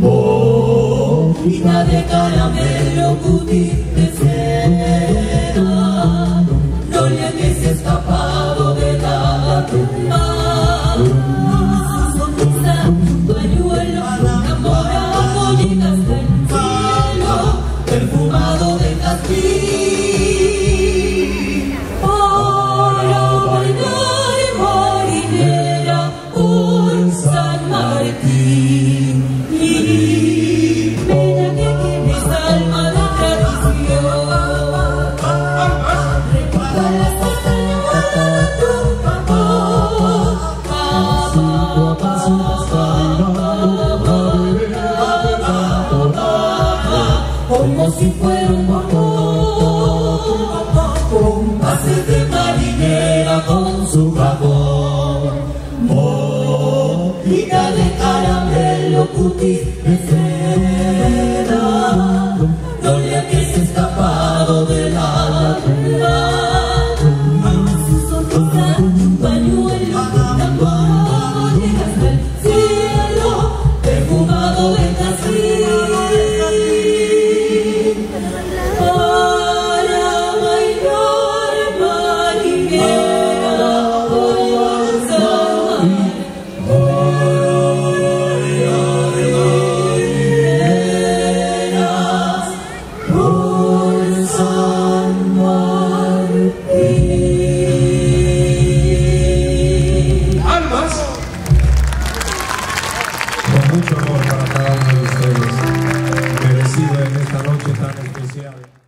Bombita de caramelo, putín de seda, no le habéis escapado de la tumba. Su sonrisa, pañuelo, enamorado, pollitas del cielo, perfumado de jazmín. Oro, verdad y marinera, un San Martín. Como si fuera un vapor, hace de marinera con su vapor. Boquita de caramelo, cutis de seda, no le habéis escapado de la luna. Su sonrisa, un pañuelo, enamorado, llegas del cielo, perfumado de jazmín. Mucho amor para cada uno de ustedes, merecido en esta noche tan especial.